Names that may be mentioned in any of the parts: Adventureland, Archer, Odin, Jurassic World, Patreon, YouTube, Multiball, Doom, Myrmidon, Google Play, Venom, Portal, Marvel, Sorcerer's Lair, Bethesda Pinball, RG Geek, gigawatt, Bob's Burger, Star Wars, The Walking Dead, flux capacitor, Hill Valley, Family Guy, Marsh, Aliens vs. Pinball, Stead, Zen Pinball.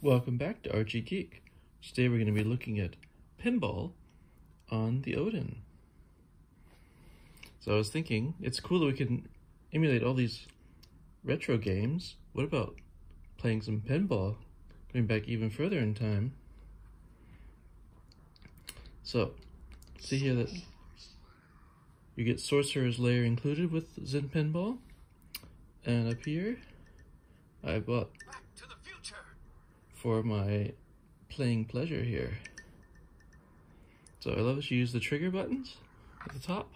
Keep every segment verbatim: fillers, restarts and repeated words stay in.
Welcome back to R G Geek. Today we're going to be looking at pinball on the Odin. So I was thinking, it's cool that we can emulate all these retro games. What about playing some pinball, going back even further in time? So, see here that you get Sorcerer's Lair included with Zen Pinball. And up here, I bought for my playing pleasure here. So I love that you use the trigger buttons at the top,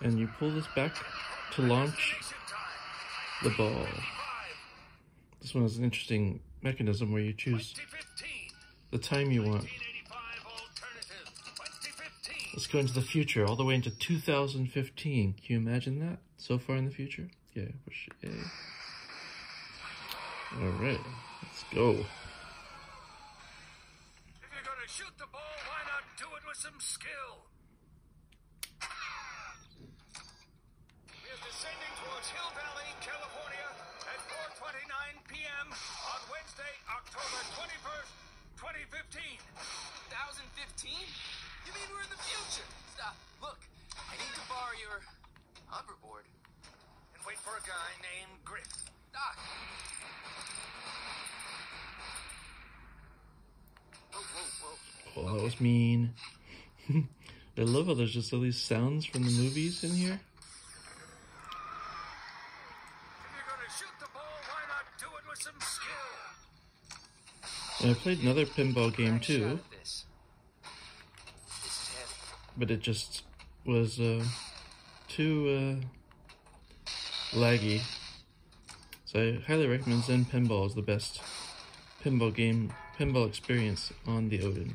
and you pull this back to launch the ball. This one is an interesting mechanism where you choose the time you want. Let's go into the future, all the way into two thousand fifteen. Can you imagine that? So far in the future? Yeah, push A. Alright, let's go. If you're gonna shoot the ball, why not do it with some skill? We are descending towards Hill Valley, California at four twenty-nine p m on Wednesday, October twenty-first, twenty fifteen. twenty fifteen? You mean we're in the future? Stop. Look, I need to borrow your hoverboard. And wait for a guy named Griff. Doc. Oh, that was mean. I love how there's just all these sounds from the movies in here. If you're gonna shoot the ball, why not do it with some skill? And I played another pinball game too, but it just was uh, too uh, laggy. So I highly recommend Zen Pinball as the best pinball game, pinball experience on the Odin.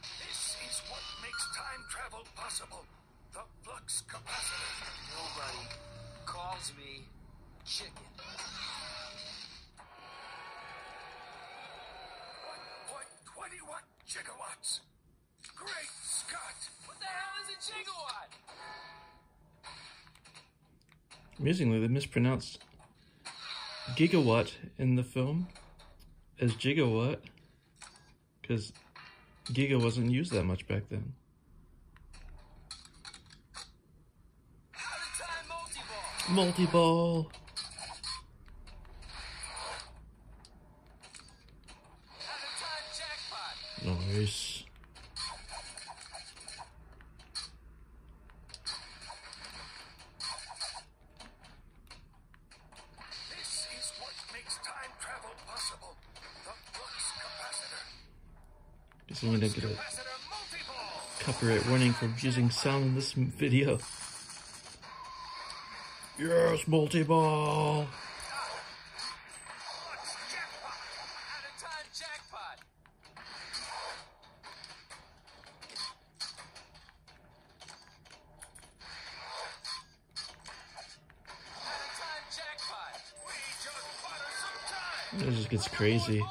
This is what makes time travel possible. The flux capacitor. Nobody calls me chicken. one point two one gigawatts. Great Scott! What the hell is a gigawatt? Amusingly, they mispronounced gigawatt in the film as gigawatt, because giga wasn't used that much back then. How to tie multi-ball. Multi-ball. How to tie jackpot. Nice. So I'm going to get a copyright warning for using sound in this video. Yes, multi-ball! This just gets crazy.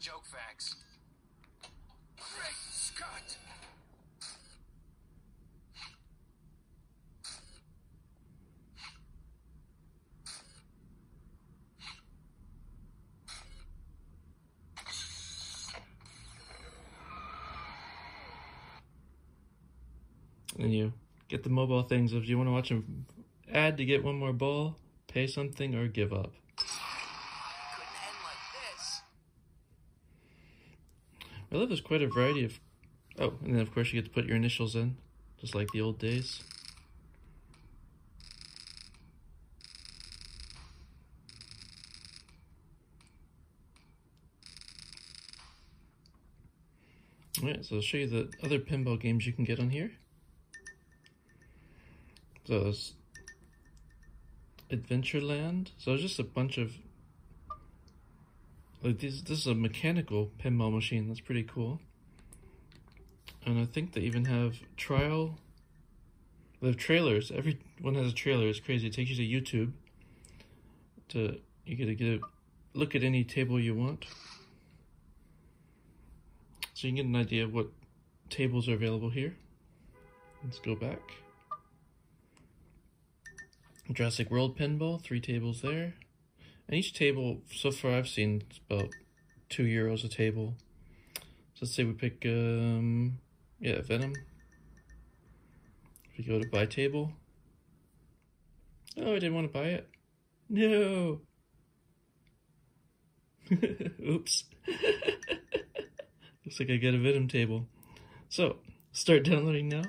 Joke facts. Great Scott! And you get the mobile things. If you want to watch an ad to get one more ball, pay something or give up. I love there's quite a variety of... Oh, and then of course you get to put your initials in, just like the old days. Alright, so I'll show you the other pinball games you can get on here. So there's Adventureland. So there's just a bunch of Like this, this is a mechanical pinball machine. That's pretty cool. And I think they even have trial. They have trailers. Everyone has a trailer. It's crazy. It takes you to YouTube. To you get to get a look at any table you want. So you can get an idea of what tables are available here. Let's go back. Jurassic World pinball, three tables there. And each table, so far I've seen, it's about two euros a table. So let's say we pick, um, yeah, Venom. If we go to buy table. Oh, I didn't want to buy it. No. Oops. Looks like I got a Venom table. So, start downloading now.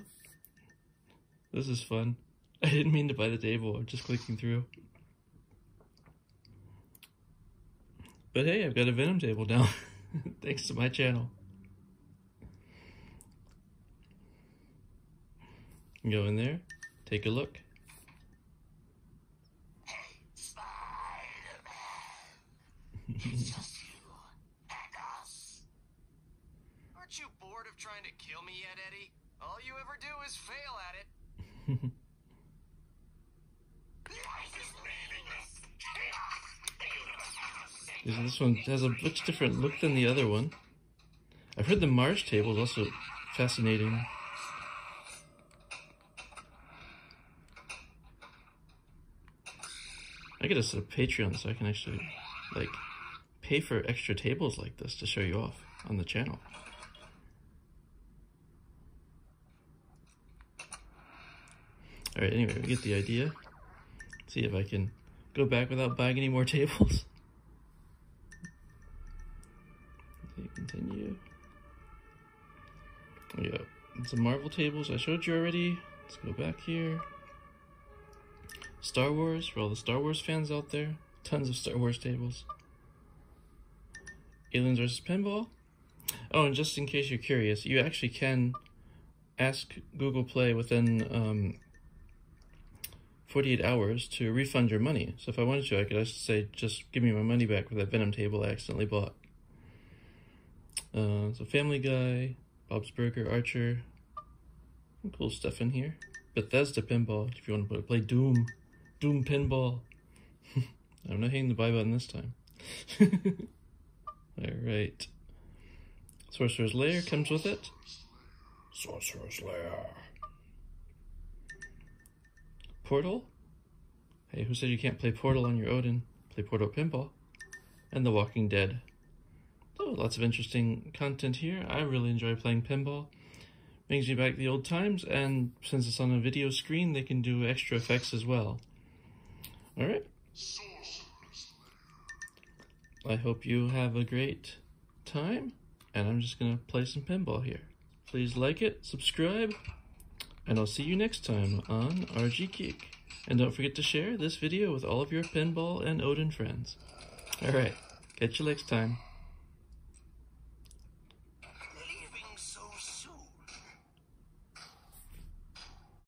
This is fun. I didn't mean to buy the table, I'm just clicking through. But hey, I've got a Venom table now, thanks to my channel. Go in there, take a look. Hey, Spider-Man. It's just you and us. Aren't you bored of trying to kill me yet, Eddie? All you ever do is fail at it. This one has a much different look than the other one. I've heard the Marsh table is also fascinating. I gotta set up Patreon so I can actually, like, pay for extra tables like this to show you off on the channel. Alright, anyway, we get the idea. Let's see if I can go back without buying any more tables. Continue. There we go. Some Marvel tables I showed you already. Let's go back here. Star Wars, for all the Star Wars fans out there. Tons of Star Wars tables. Aliens versus. Pinball. Oh, and just in case you're curious, you actually can ask Google Play within um, forty-eight hours to refund your money. So if I wanted to, I could just say, just give me my money back for that Venom table I accidentally bought. Uh, so Family Guy, Bob's Burger, Archer, some cool stuff in here. Bethesda Pinball, if you want to play Doom. Doom Pinball. I'm not hitting the buy button this time. Alright. Sorcerer's Lair comes with it. Sorcerer's Lair. Portal. Hey, who said you can't play Portal on your Odin? Play Portal Pinball. And The Walking Dead. Oh, lots of interesting content here. I really enjoy playing pinball. Brings me back the old times, and since it's on a video screen, they can do extra effects as well. Alright. I hope you have a great time, and I'm just going to play some pinball here. Please like it, subscribe, and I'll see you next time on R G Geek. And don't forget to share this video with all of your pinball and Odin friends. Alright, catch you next time.